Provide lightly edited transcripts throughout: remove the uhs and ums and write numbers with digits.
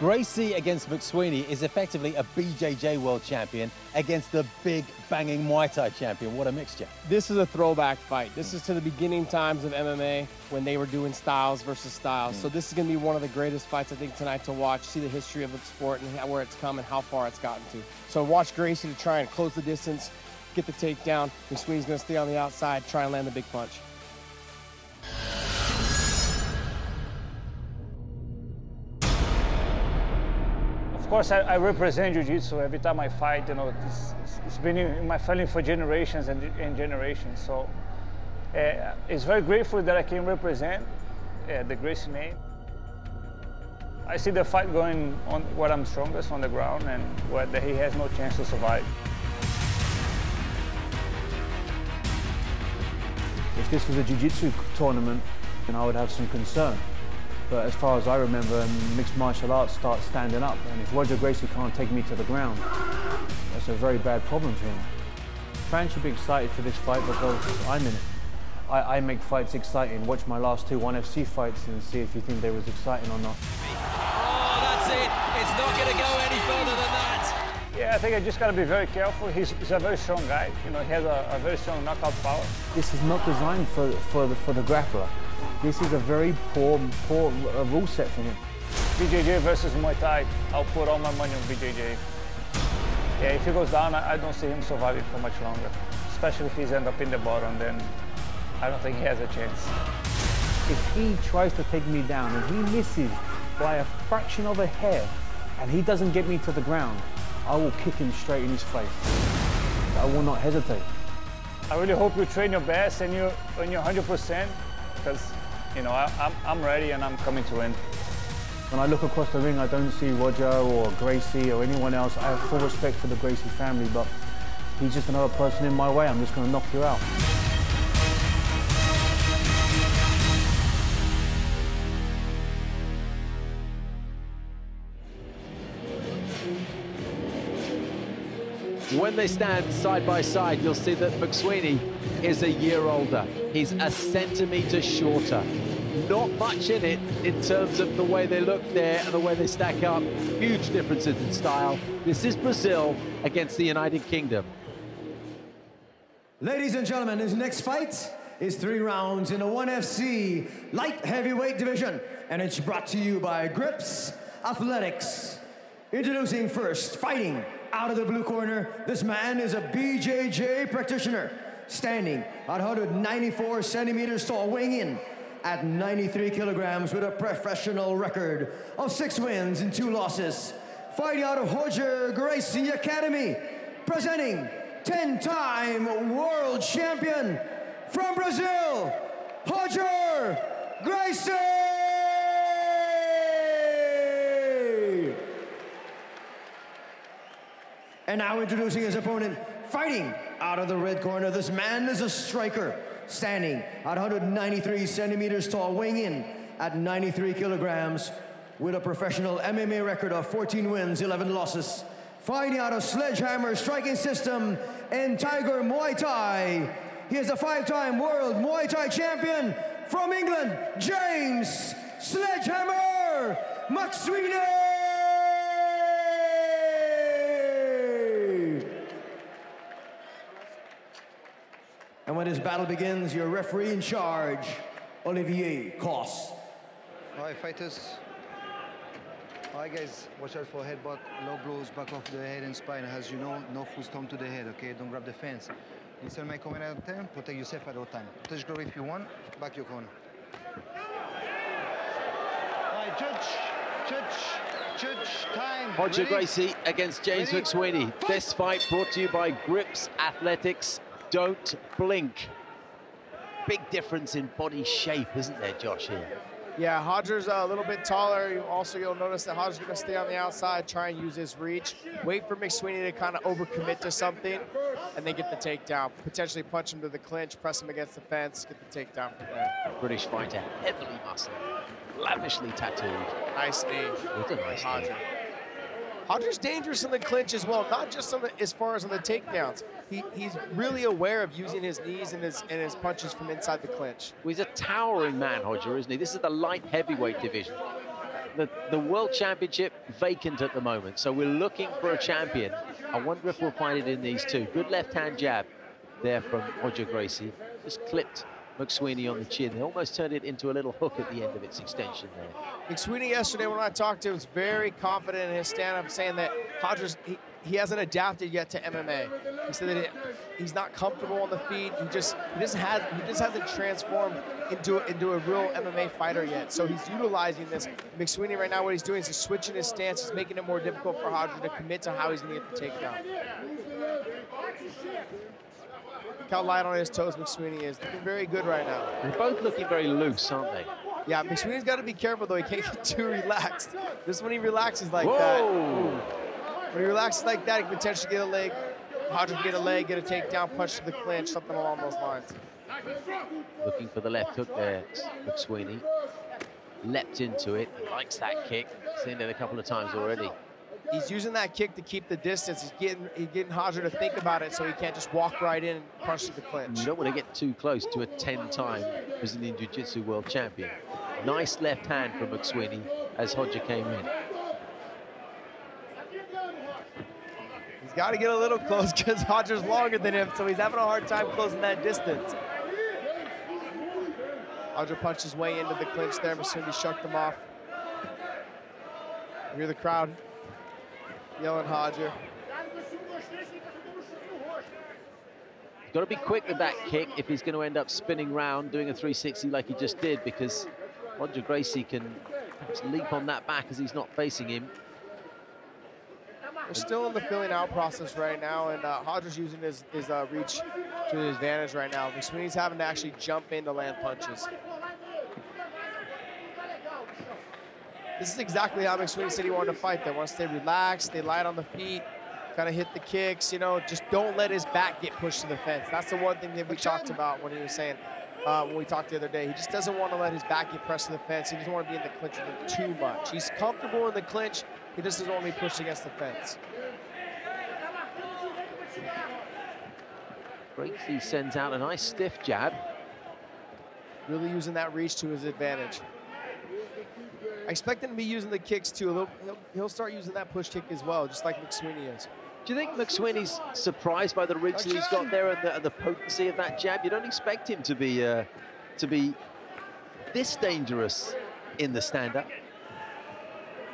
Gracie against McSweeney is effectively a BJJ world champion against the big banging Muay Thai champion. What a mixture. This is a throwback fight. This is to the beginning times of MMA when they were doing styles versus styles. So this is going to be one of the greatest fights, I think, tonight to watch, see the history of the sport and where it's come and how far it's gotten to. So watch Gracie to try and close the distance, get the takedown. McSweeney's going to stay on the outside, try and land the big punch. Of course, I represent Jiu-Jitsu every time I fight. You know, it's been in my family for generations and generations. So it's very grateful that I can represent the Gracie name. I see the fight going on where I'm strongest on the ground and where he has no chance to survive. If this was a Jiu-Jitsu tournament, then I would have some concern. But as far as I remember, mixed martial arts starts standing up. And if Roger Gracie can't take me to the ground, that's a very bad problem for him. Fans should be excited for this fight because I'm in it. I make fights exciting. Watch my last two ONE FC fights and see if you think they was exciting or not. Oh, that's it. It's not going to go any further than that. Yeah, I think I just got to be very careful. He's a very strong guy. You know, he has a very strong knockout power. This is not designed for the grappler. This is a very poor rule set for him. BJJ versus Muay Thai, I'll put all my money on BJJ. Yeah, if he goes down, I don't see him surviving for much longer. Especially if he's end up in the bottom, then I don't think he has a chance. If he tries to take me down and he misses by a fraction of a hair and he doesn't get me to the ground, I will kick him straight in his face. I will not hesitate. I really hope you train your best and you're 100%, because you know, I'm ready and I'm coming to win. When I look across the ring, I don't see Roger or Gracie or anyone else. I have full respect for the Gracie family, but he's just another person in my way. I'm just going to knock you out. When they stand side by side, you'll see that McSweeney is a year older. He's a centimetre shorter. Not much in it in terms of the way they look there and the way they stack up. Huge differences in style. This is Brazil against the United Kingdom. Ladies and gentlemen, his next fight is 3 rounds in the ONE FC light heavyweight division. And it's brought to you by Grips Athletics. Introducing first, fighting out of the blue corner, this man is a BJJ practitioner, standing at 194 centimeters tall, weighing in at 93 kilograms with a professional record of 6 wins and 2 losses. Fighting out of Roger Gracie Academy, presenting 10-time world champion from Brazil, Roger Gracie! And now introducing his opponent, fighting out of the red corner. This man is a striker, standing at 193 centimeters tall, weighing in at 93 kilograms, with a professional MMA record of 14 wins, 11 losses. Fighting out of Sledgehammer Striking System and Tiger Muay Thai, he is a 5-time world Muay Thai champion from England, James Sledgehammer McSweeney! And when this battle begins, your referee in charge, Olivier Coste. All right, fighters. All right, guys, watch out for headbutt, low blows, back off the head and spine. As you know, no full stomp to the head, okay? Don't grab the fence. Instead, my corner at 10, protect yourself at all time. Touch glory if you want, back your corner. All right, judge, time. Roger Gracie against James McSweeney. This fight brought to you by Grips Athletics. Don't blink. Big difference in body shape, isn't there, Josh, here? Yeah, Roger's a little bit taller. You'll notice that Roger's going to stay on the outside, try and use his reach, wait for McSweeney to kind of overcommit to something, and then get the takedown. Potentially punch him to the clinch, press him against the fence, get the takedown from there. British fighter, heavily muscled, lavishly tattooed. Nice knee. What a nice Roger. Knee. Roger's dangerous in the clinch as well, not just as far as on the takedowns. He's really aware of using his knees and his punches from inside the clinch. Well, he's a towering man, Roger, isn't he? This is the light heavyweight division. the World Championship vacant at the moment, so we're looking for a champion. I wonder if we'll find it in these two. Good left-hand jab there from Roger Gracie. Just clipped McSweeney on the chin. He almost turned it into a little hook at the end of its extension there. McSweeney yesterday, when I talked to him, was very confident in his stand-up, saying that Hodges, he hasn't adapted yet to MMA. He said that he's not comfortable on the feet. He just hasn't transformed into a real MMA fighter yet. So he's utilizing this. McSweeney right now, what he's doing is he's switching his stance. He's making it more difficult for Hodges to commit to how he's going to get the takedown. Look how light on his toes McSweeney is. Looking very good right now. They're both looking very loose, aren't they? Yeah, McSweeney's got to be careful, though. He can't get too relaxed. This when he relaxes like Whoa. That. When he relaxes like that, he can potentially get a leg. Hodges get a leg, get a takedown, punch to the clinch, something along those lines. Looking for the left hook there, McSweeney. Leapt into it. He likes that kick. Seen it a couple of times already. He's using that kick to keep the distance. He's getting Hodges to think about it so he can't just walk right in and punch to the clinch. You don't want to get too close to a 10-time Brazilian Jiu-Jitsu world champion. Nice left hand from McSweeney as Hodges came in. He's got to get a little close because Hodges is longer than him, so he's having a hard time closing that distance. Hodges punched his way into the clinch there. McSweeney shucked him off. You hear the crowd yelling Hodges. He's got to be quick with that kick if he's going to end up spinning round, doing a 360 like he just did, because Roger Gracie can just leap on that back as he's not facing him. We're still in the filling out process right now, and Hodges using his reach to his advantage right now. McSweeney's having to actually jump in to land punches. This is exactly how McSweeney said he wanted to fight. They want to stay relaxed, they light on the feet, kind of hit the kicks, you know, just don't let his back get pushed to the fence. That's the one thing that we talked about when he was saying, when we talked the other day, he just doesn't want to let his back get pressed to the fence. He doesn't want to be in the clinch too much. He's comfortable in the clinch, he just doesn't want to be pushed against the fence. Gracie sends out a nice stiff jab. Really using that reach to his advantage. I expect him to be using the kicks too. He'll start using that push kick as well, just like McSweeney is. Do you think McSweeney's surprised by the reach that he's got there and the potency of that jab? You don't expect him to be this dangerous in the stand-up.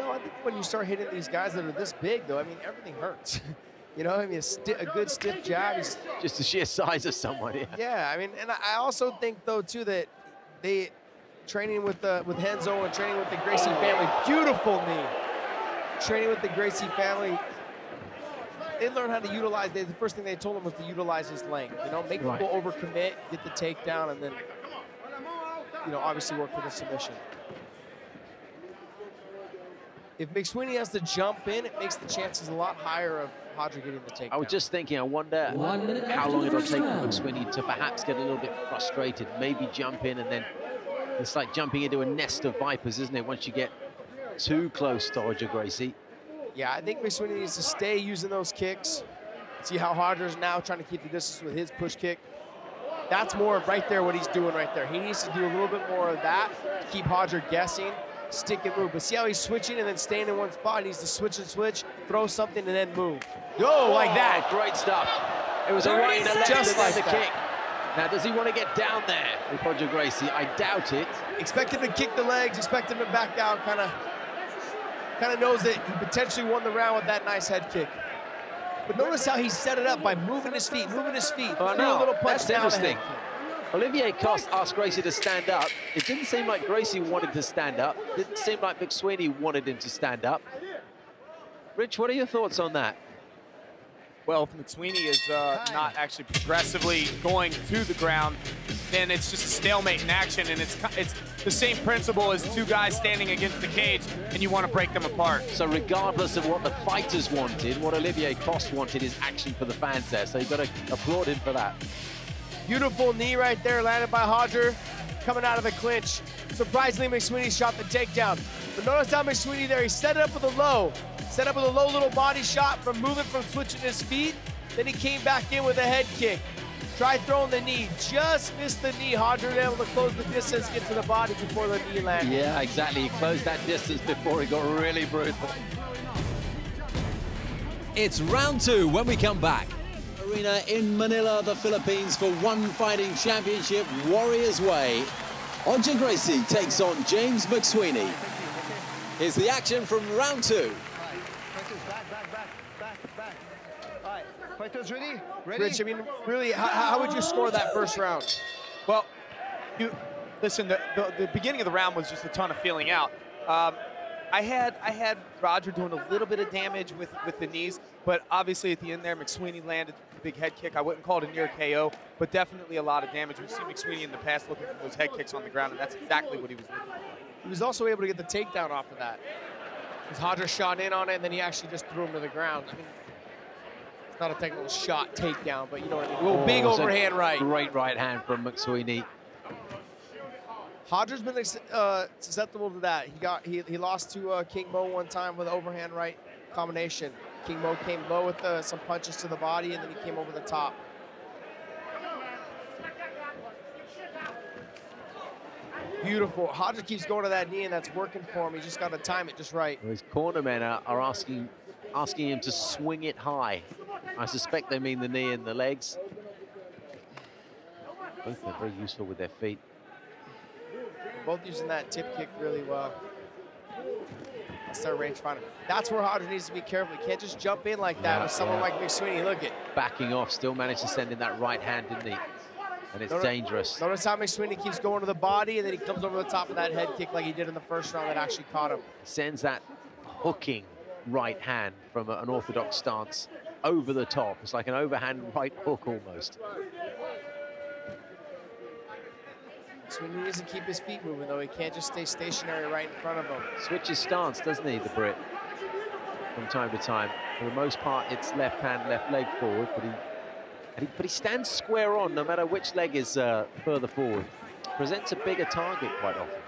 No, I think when you start hitting these guys that are this big, though, I mean, everything hurts. You know, I mean, a good stiff jab is just the sheer size of someone. Yeah. Yeah, I mean, and I also think though too that they. Training with Henzo and training with the Gracie family. Beautiful knee. Training with the Gracie family. They learned how to utilize, the first thing they told him was to utilize his length. You know, make people overcommit, get the takedown, and then, you know, obviously work for the submission. If McSweeney has to jump in, it makes the chances a lot higher of Hodges getting the takedown. I was just thinking, I wonder how long it'll take McSweeney to perhaps get a little bit frustrated, maybe jump in and then. It's like jumping into a nest of vipers, isn't it, once you get too close to Roger Gracie? Yeah, I think McSweeney needs to stay using those kicks. See how Hodges now trying to keep the distance with his push kick. That's more of right there what he's doing right there. He needs to do a little bit more of that to keep Hodges guessing, stick and move. But see how he's switching and then staying in one spot. He needs to switch and switch, throw something, and then move. Yo, like that. Great stuff. It was a right and a left just like the kick. Now, does he want to get down there with Roger Gracie? I doubt it. Expect him to kick the legs, expect him to back down, kind of knows that he potentially won the round with that nice head kick. But notice how he set it up by moving his feet. Oh, no. A little punch. That's interesting. Olivier Coste asked Gracie to stand up. It didn't seem like Gracie wanted to stand up. It didn't seem like McSweeney wanted him to stand up. Rich, what are your thoughts on that? Well, if McSweeney is not actually progressively going to the ground, then it's just a stalemate in action, and it's the same principle as two guys standing against the cage, and you want to break them apart. So regardless of what the fighters wanted, what Olivier Coste wanted is action for the fans there, so you've got to applaud him for that. Beautiful knee right there, landed by Hodges, coming out of the clinch. Surprisingly, McSweeney shot the takedown. But notice how McSweeney there, he set it up with a low. Set up with a low little body shot from switching his feet. Then he came back in with a head kick. Try throwing the knee. Just missed the knee. Hodger able to close the distance, get to the body before the knee landed. Yeah, exactly. He closed that distance before it got really brutal. It's round two when we come back. Arena in Manila, the Philippines, for ONE Fighting Championship, Warrior's Way. Roger Gracie takes on James McSweeney. Here's the action from round two. Fighters ready? Rich, I mean, really, how would you score that first round? Well, listen, the beginning of the round was just a ton of feeling out. I had Roger doing a little bit of damage with the knees, but obviously at the end there, McSweeney landed a big head kick. I wouldn't call it a near KO, but definitely a lot of damage. We've seen McSweeney in the past looking for those head kicks on the ground, and that's exactly what he was looking for. He was also able to get the takedown off of that. Hodger shot in on it, and then he actually just threw him to the ground. I mean, not a technical shot takedown, but you know what I mean. Oh, big overhand right. Great right hand from McSweeney. Hodger's been susceptible to that. He lost to King Mo one time with overhand right combination. King Mo came low with some punches to the body, and then he came over the top. Beautiful. Hodger keeps going to that knee, and that's working for him. He's just got to time it just right. Well, his corner men are asking him to swing it high. I suspect they mean the knee and the legs. Both are very useful with their feet. Both using that tip kick really well. That's their rangefinder. That's where Hodger needs to be careful. He can't just jump in like that with someone like McSweeney. Look at backing off, still managed to send in that right hand, didn't he? And it's dangerous. Notice how McSweeney keeps going to the body, and then he comes over the top of that head kick like he did in the first round that actually caught him. Sends that hooking right hand from an orthodox stance over the top. It's like an overhand right hook almost. McSweeney needs to keep his feet moving, though. He can't just stay stationary right in front of him. Switches stance, doesn't he, the Brit, from time to time. For the most part, it's left hand, left leg forward, but he stands square on no matter which leg is further forward. Presents a bigger target quite often.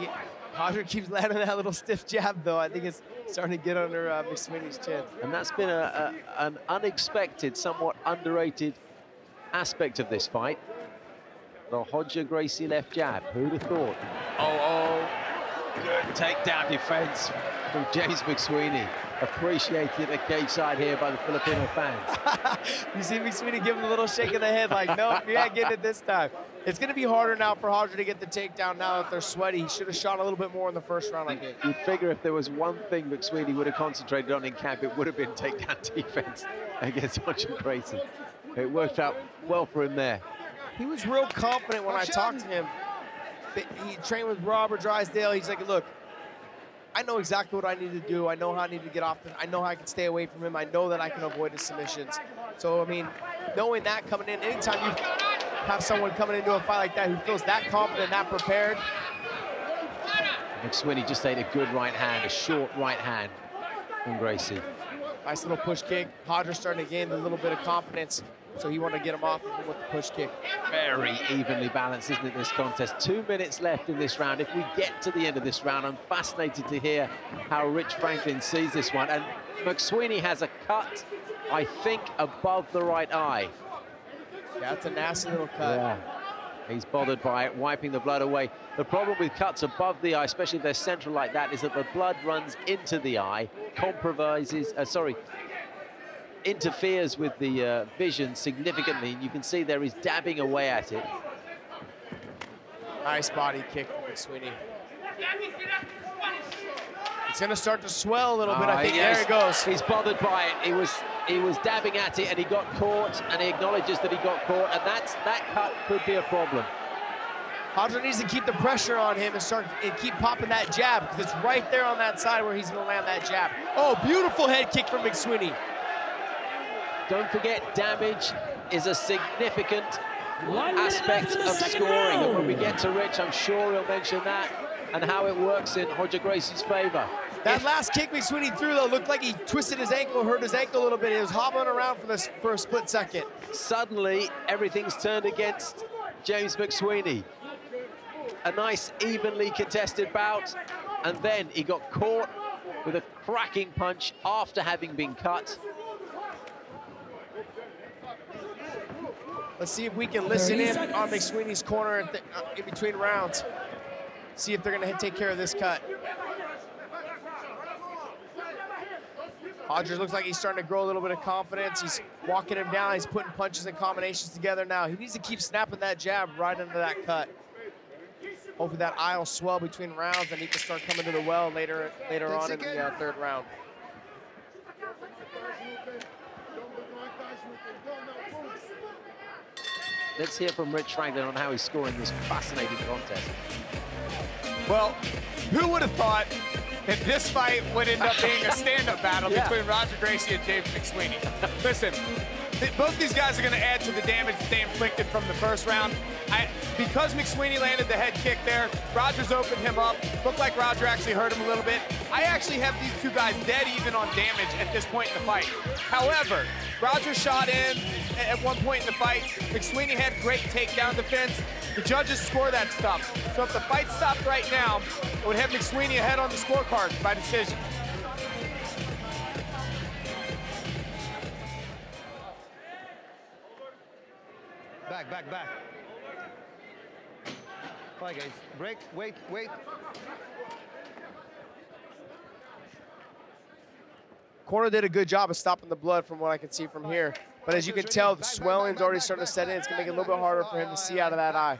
Yeah. Hodger keeps landing that little stiff jab, though. I think it's starting to get under McSweeney's chin. And that's been an unexpected, somewhat underrated aspect of this fight. The Hodger Gracie left jab. Who'd have thought? Good takedown defense from James McSweeney. Appreciated at cage side here by the Filipino fans. You see McSweeney give him a little shake of the head, like, no, you ain't getting it this time. It's going to be harder now for Hodger to get the takedown now that they're sweaty. He should have shot a little bit more in the first round, I think. You'd figure if there was one thing McSweeney would have concentrated on in camp, it would have been takedown defense against Hodger Gracie. It worked out well for him there. He was real confident when I talked to him. He trained with Robert Drysdale. He's like, look, I know exactly what I need to do. I know how I need to get off. I know how I can stay away from him. I know that I can avoid his submissions. So, I mean, knowing that coming in, anytime you have someone coming into a fight like that who feels that confident, that prepared. McSweeney just ate a good right hand, a short right hand from Gracie. Nice little push kick. Hodger starting to gain a little bit of confidence. So he wanted to get him off with the push kick. Very evenly balanced, isn't it, this contest? 2 minutes left in this round. If we get to the end of this round, I'm fascinated to hear how Rich Franklin sees this one. And McSweeney has a cut, I think, above the right eye. Yeah, that's a nasty little cut. Yeah. He's bothered by it, wiping the blood away. The problem with cuts above the eye, especially if they're central like that, is that the blood runs into the eye, interferes with the vision significantly. You can see there he's dabbing away at it. Nice body kick from McSweeney. It's going to start to swell a little bit, I think. Yes. There he goes. He's bothered by it. He was dabbing at it, and he got caught, and he acknowledges that he got caught, and that cut could be a problem. Hodger needs to keep the pressure on him and keep popping that jab, because it's right there on that side where he's going to land that jab. Oh, beautiful head kick from McSweeney. Don't forget, damage is a significant aspect of scoring. And when we get to Rich, I'm sure he'll mention that and how it works in Hodger Gracie's favor. That last kick McSweeney threw, though, looked like he twisted his ankle, hurt his ankle a little bit. He was hobbling around for a split second. Suddenly, everything's turned against James McSweeney. A nice, evenly contested bout. And then he got caught with a cracking punch after having been cut. Let's see if we can listen in on McSweeney's corner in between rounds. See if they're going to take care of this cut. Hodges looks like he's starting to grow a little bit of confidence. He's walking him down. He's putting punches and combinations together now. He needs to keep snapping that jab right into that cut. Hopefully that eye will swell between rounds and he can start coming to the well later on in the third round. Let's hear from Rich Franklin on how he's scoring this fascinating contest. Well, who would have thought that this fight would end up being a stand-up battle between Roger Gracie and James McSweeney? Listen, both these guys are going to add to the damage that they inflicted from the first round. Because McSweeney landed the head kick there, Roger's opened him up. Looked like Roger actually hurt him a little bit. I actually have these two guys dead even on damage at this point in the fight. However, Roger shot in at one point in the fight. McSweeney had great takedown defense. The judges score that stop. So if the fight stopped right now, it would have McSweeney ahead on the scorecard by decision. Back. All right, guys, break, wait. Corner did a good job of stopping the blood from what I can see from here. But as you can tell, the swelling's already starting to set in. It's going to make it a little bit harder for him to see out of that eye.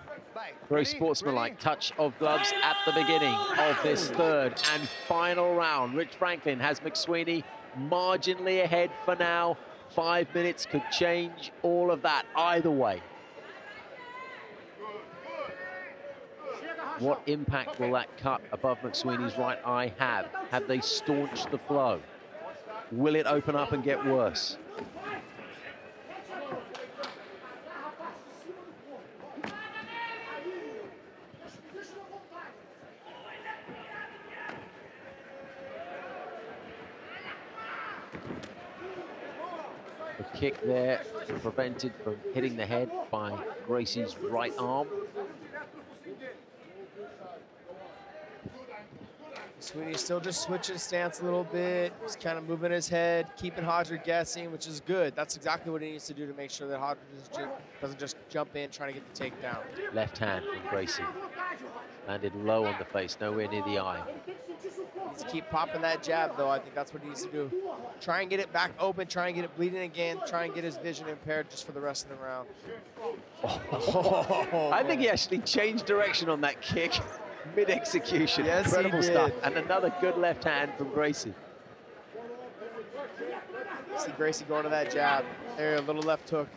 Very sportsmanlike touch of gloves at the beginning of this third and final round. Rich Franklin has McSweeney marginally ahead for now. 5 minutes could change all of that either way. What impact will that cut above McSweeney's right eye have? Have they staunched the flow? Will it open up and get worse? The kick there prevented from hitting the head by Gracie's right arm. McSweeney still just switching stance a little bit. He's kind of moving his head, keeping Hodger guessing, which is good. That's exactly what he needs to do to make sure that Hodger doesn't just jump in trying to get the takedown. Left hand from Gracie. Landed low on the face, nowhere near the eye. Needs to keep popping that jab, though. I think that's what he needs to do. Try and get it back open, try and get it bleeding again, try and get his vision impaired just for the rest of the round. Oh. I think he actually changed direction on that kick. Mid-execution, yes, incredible stuff. And another good left hand from Gracie. See Gracie going to that jab. There, a little left hook.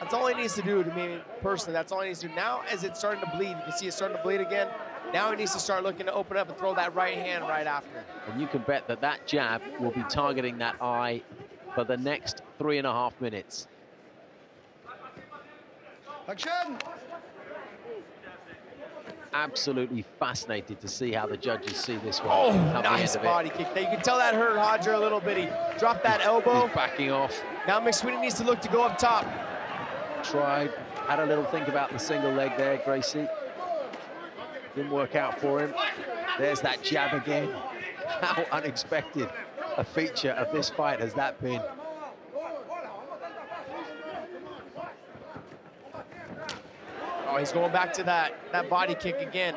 That's all he needs to do to me personally. That's all he needs to do. Now as it's starting to bleed, you can see it's starting to bleed again. Now he needs to start looking to open up and throw that right hand right after. And you can bet that that jab will be targeting that eye for the next 3.5 minutes. Action! Absolutely fascinated to see how the judges see this one. Oh, nice body kick there. You can tell that hurt Hodger a little bit. He dropped that elbow. He's backing off. Now McSweeney needs to look to go up top. Tried, had a little think about the single leg there, Gracie. Didn't work out for him. There's that jab again. How unexpected a feature of this fight has that been. Oh, he's going back to that body kick again.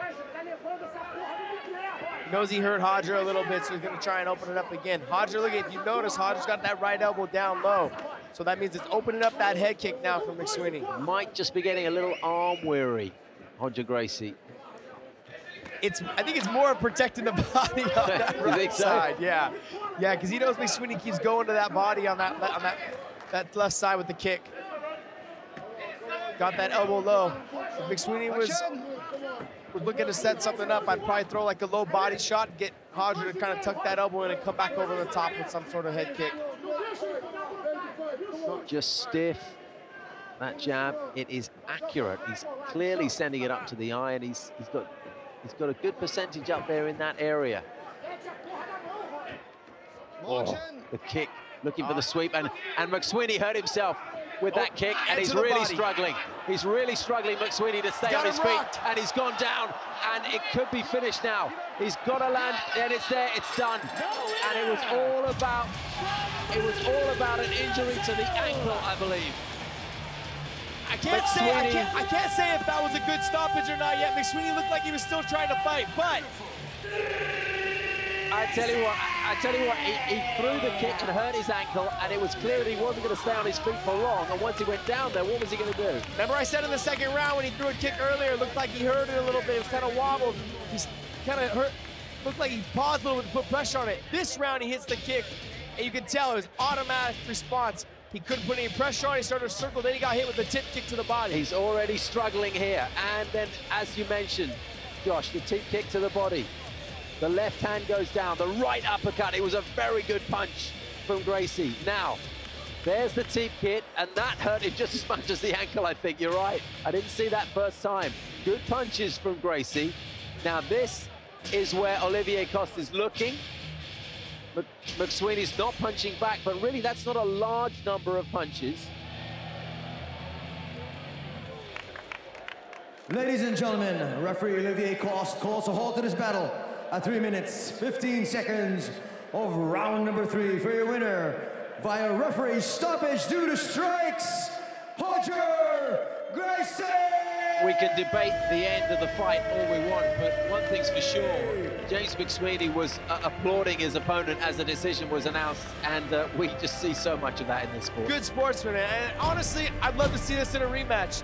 He knows he hurt Hodger a little bit, so he's going to try and open it up again. Hodger, look at, if you notice, Hodger's got that right elbow down low. So that means it's opening up that head kick now for McSweeney. Might just be getting a little arm weary, Hodger Gracie. I think it's more protecting the body on that right side. Yeah, because he knows McSweeney keeps going to that body on that left side with the kick. Got that elbow low. If McSweeney was looking to set something up, I'd probably throw like a low body shot, get Hodger to kind of tuck that elbow in and come back over the top with some sort of head kick. It's not just stiff, that jab. It is accurate. He's clearly sending it up to the eye, and he's got a good percentage up there in that area. Oh, the kick, looking for the sweep, and McSweeney hurt himself with that kick, and he's really struggling. He's really struggling, McSweeney, to stay on his feet, and he's gone down, and it could be finished now. He's got to land, and it's there, it's done. And it was all about an injury to the ankle, I believe. I can't say if that was a good stoppage or not yet. McSweeney looked like he was still trying to fight, but I tell you what, he threw the kick and hurt his ankle, and it was clear that he wasn't going to stay on his feet for long. And once he went down there, what was he going to do? Remember I said in the second round when he threw a kick earlier, it looked like he hurt it a little bit. It was kind of wobbled. He kind of hurt. Looked like he paused a little bit to put pressure on it. This round, he hits the kick, and you can tell it was automatic response. He couldn't put any pressure on. He started to circle, then he got hit with a tip kick to the body. He's already struggling here. And then, as you mentioned, Josh, the tip kick to the body. The left hand goes down, the right uppercut. It was a very good punch from Gracie. Now, there's the tip kick, and that hurt him just as much as the ankle, I think. You're right. I didn't see that first time. Good punches from Gracie. Now, this is where Olivier Coste is looking. McSweeney's not punching back, but really that's not a large number of punches. Ladies and gentlemen, referee Olivier Coste calls a halt to this battle at 3 minutes, 15 seconds of round number 3 for your winner via referee stoppage due to strikes, Roger Gracie! We can debate the end of the fight all we want, but one thing's for sure, James McSweeney was applauding his opponent as the decision was announced, and we just see so much of that in this sport. Good sportsman, and honestly, I'd love to see this in a rematch.